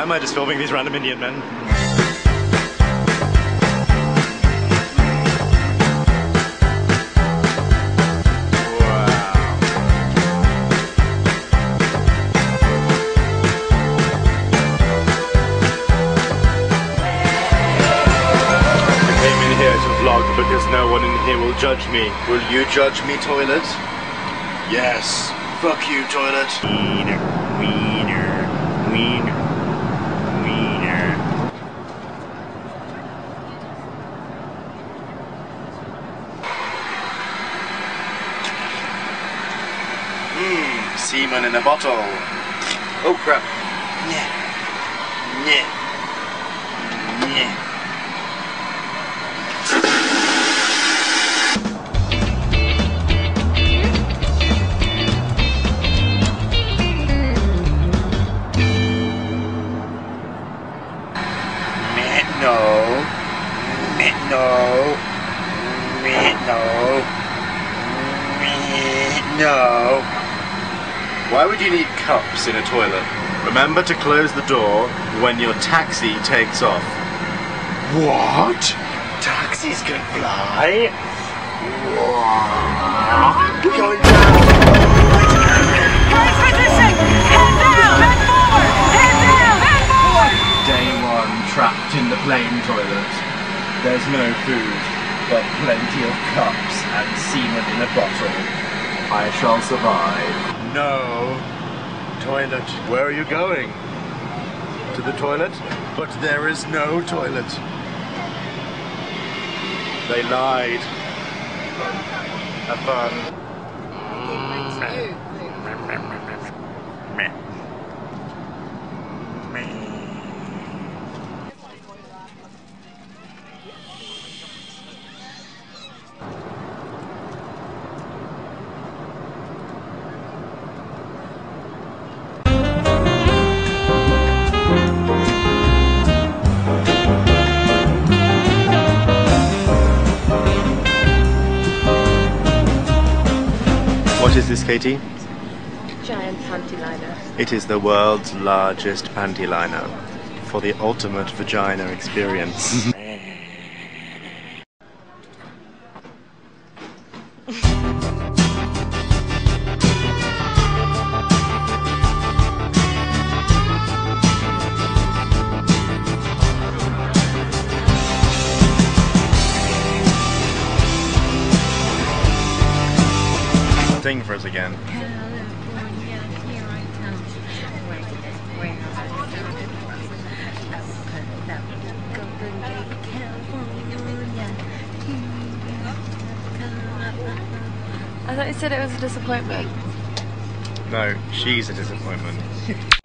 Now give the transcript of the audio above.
why am I just filming these random Indian men? Because no one in here will judge me. Will you judge me, toilet? Yes. Fuck you, toilet. Wiener, wiener, wiener, wiener. Mmm, semen in a bottle. Oh crap. Nyeh. Nyeh. Nyeh. No. Why would you need cups in a toilet? Remember to close the door when your taxi takes off. What? Taxis can fly? Head down, head forward! Day one trapped in the plane toilet. There's no food, but plenty of cups and semen in a bottle. I shall survive. No. Toilet. Where are you going? To the toilet? But there is no toilet. They lied. Have fun. What is this, Katie? Giant panty liner. It is the world's largest panty liner for the ultimate vagina experience. Sing for us again. I thought you said it was a disappointment. No, she's a disappointment.